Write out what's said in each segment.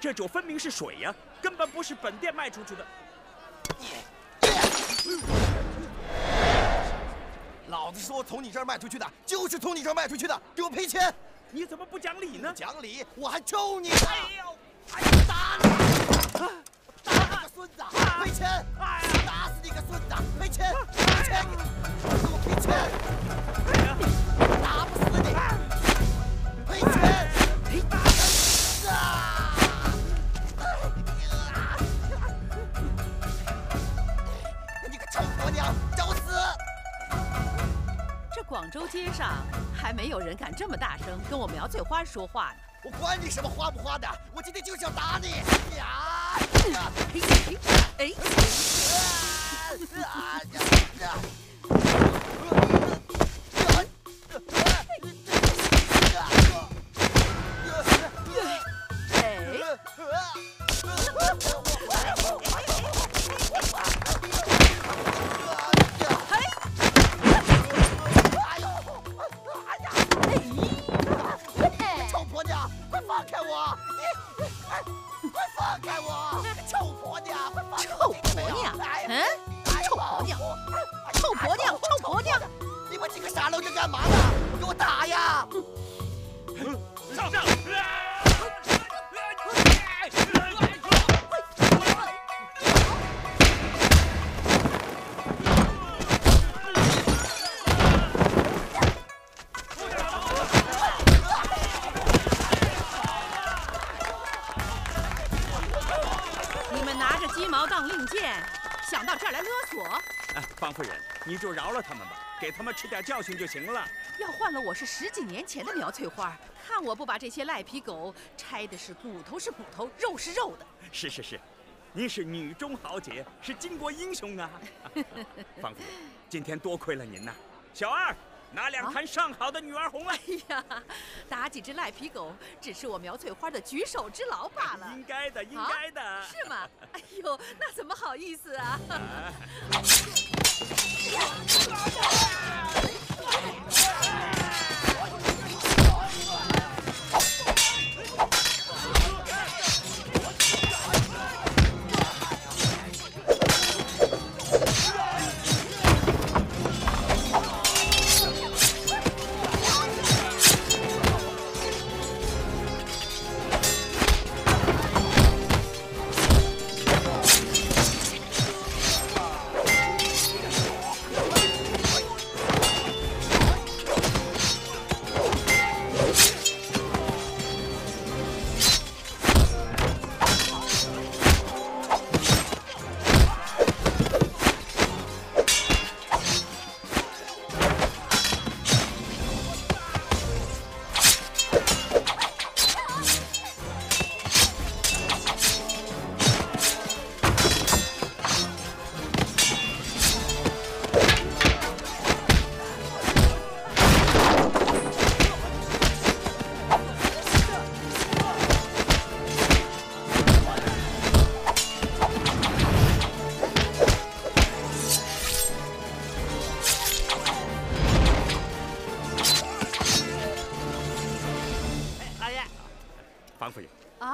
这酒分明是水呀，根本不是本店卖出去的。老子说从你这儿卖出去的，就是从你这儿卖出去的，给我赔钱！你怎么不讲理呢？不讲理，我还抽你！哎呦，哎呦，打你！打你个孙子，赔钱！打死你个孙子，赔钱！赔钱！给我赔钱！打不死你！赔钱！啊！ 广州街上还没有人敢这么大声跟我苗翠花说话呢！我管你什么花不花的，我今天就是要打你！呀！哎！给他们吃点教训就行了。要换了我是十几年前的苗翠花，看我不把这些赖皮狗拆的是骨头是骨头，肉是肉的。是是是，您是女中豪杰，是巾帼英雄啊！方夫人，今天多亏了您呐、啊。小二，拿两坛上好的女儿红来。哎呀，打几只赖皮狗只是我苗翠花的举手之劳罢了。应该的，应该的。啊、是吗？哎呦，那怎么好意思啊？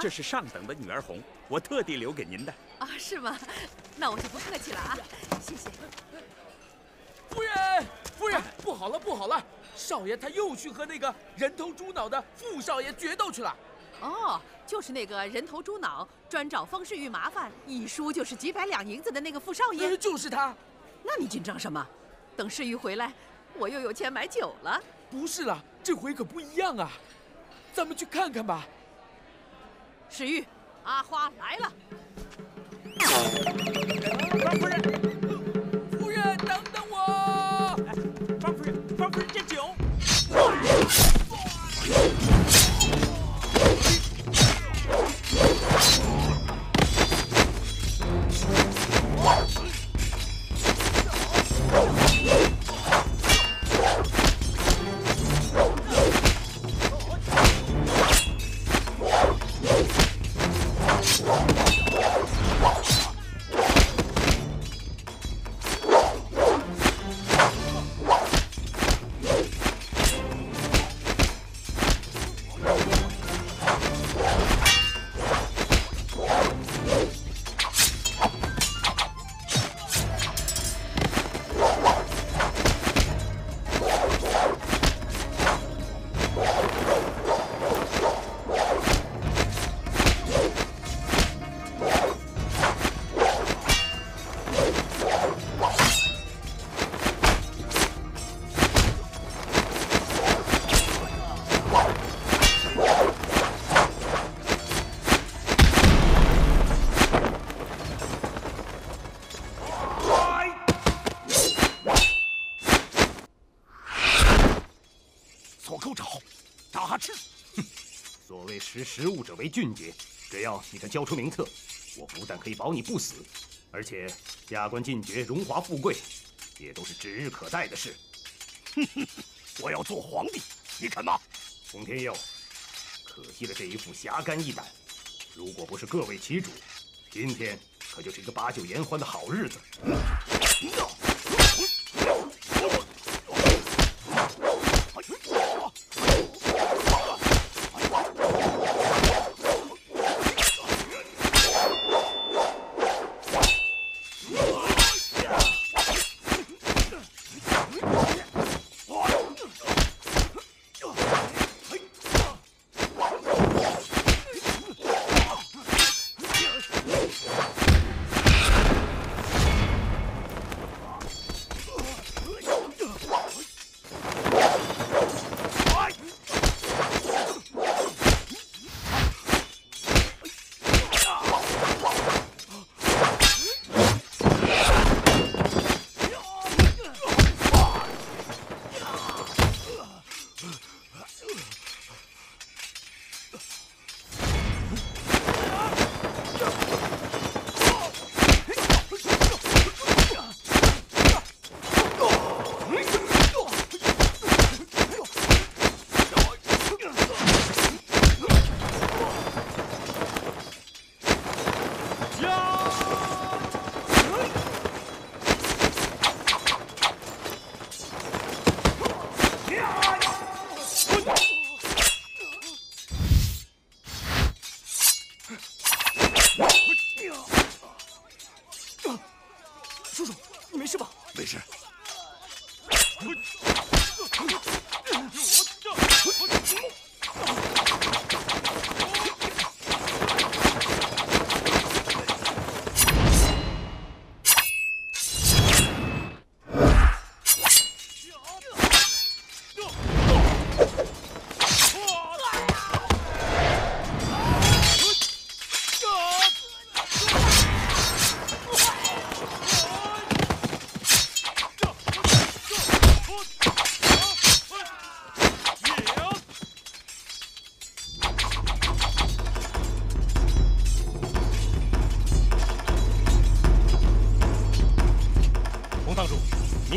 这是上等的女儿红，我特地留给您的啊，是吗？那我就不客气了啊，谢谢。夫人，夫人，不好了，不好了，少爷他又去和那个人头猪脑的傅少爷决斗去了。哦，就是那个人头猪脑，专找方世玉麻烦，一输就是几百两银子的那个傅少爷，就是他。那你紧张什么？等世玉回来，我又有钱买酒了。不是啦，这回可不一样啊，咱们去看看吧。 史玉，阿花来了。方夫人，夫人，等等我！方夫人，方夫人，这酒。识时务者为俊杰。只要你肯交出名册，我不但可以保你不死，而且加官进爵、荣华富贵，也都是指日可待的事。哼哼，我要做皇帝，你肯吗？洪天佑，可惜了这一副侠肝义胆。如果不是各为其主，今天可就是一个把酒言欢的好日子。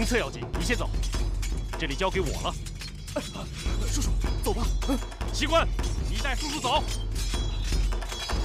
册要紧，你先走，这里交给我了。叔叔，走吧。习惯，你带叔叔走。